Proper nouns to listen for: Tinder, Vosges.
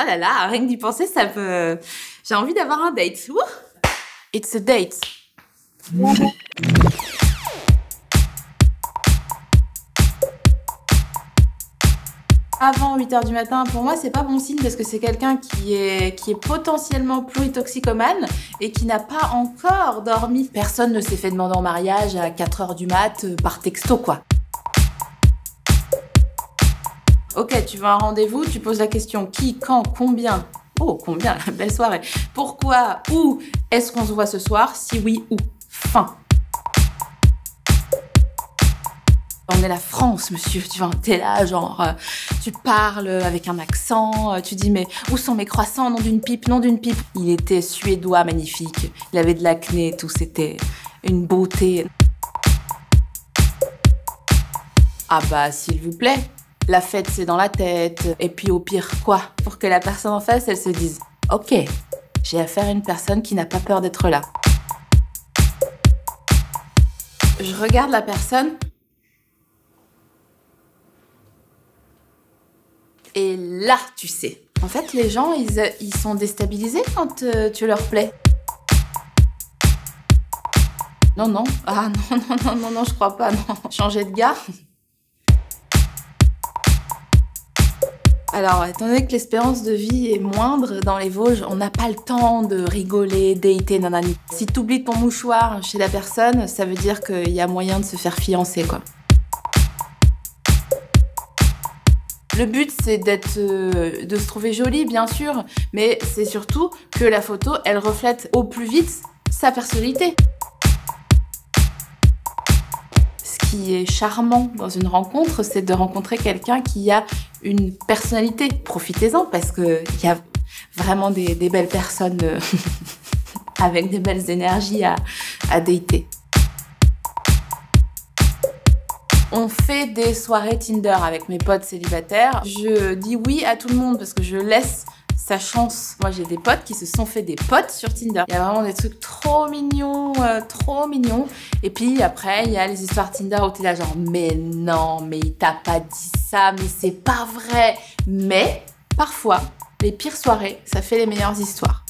Oh là là, rien que d'y penser, ça peut... J'ai envie d'avoir un date. Wouh! It's a date. Avant 8 h du matin, pour moi, c'est pas bon signe parce que c'est quelqu'un qui est potentiellement pluritoxicomane et qui n'a pas encore dormi. Personne ne s'est fait demander en mariage à 4 h du mat par texto, quoi. Ok, tu veux un rendez-vous, tu poses la question qui, quand, combien? Oh, combien, la belle soirée. Pourquoi, où? Est-ce qu'on se voit ce soir? Si oui, où? Fin. On est la France, monsieur, tu vois, t'es là, genre, tu parles avec un accent, tu dis, mais où sont mes croissants, nom d'une pipe, nom d'une pipe. Il était suédois, magnifique, il avait de l'acné, tout, c'était une beauté. Ah bah, s'il vous plaît, la fête, c'est dans la tête, et puis au pire, quoi? Pour que la personne en face, elle se dise, ok, j'ai affaire à une personne qui n'a pas peur d'être là. Je regarde la personne, et là, tu sais. En fait, les gens, ils sont déstabilisés quand tu leur plais. Non, non. Ah, non, non, non, non, non, je crois pas, non. Changer de gars. Alors, étant donné que l'espérance de vie est moindre dans les Vosges, on n'a pas le temps de rigoler, dater, nanani. Si t'oublies ton mouchoir chez la personne, ça veut dire qu'il y a moyen de se faire fiancer, quoi. Le but, c'est de se trouver jolie, bien sûr, mais c'est surtout que la photo, elle reflète au plus vite sa personnalité. Ce qui est charmant dans une rencontre, c'est de rencontrer quelqu'un qui a une personnalité. Profitez-en, parce qu'il y a vraiment des belles personnes avec des belles énergies à dater. On fait des soirées Tinder avec mes potes célibataires. Je dis oui à tout le monde parce que je laisse sa chance. Moi, j'ai des potes qui se sont fait des potes sur Tinder. Il y a vraiment des trucs trop mignons. Et puis après, il y a les histoires Tinder où t'es là genre mais non, mais il t'a pas dit ça, mais c'est pas vrai. Mais parfois, les pires soirées, ça fait les meilleures histoires.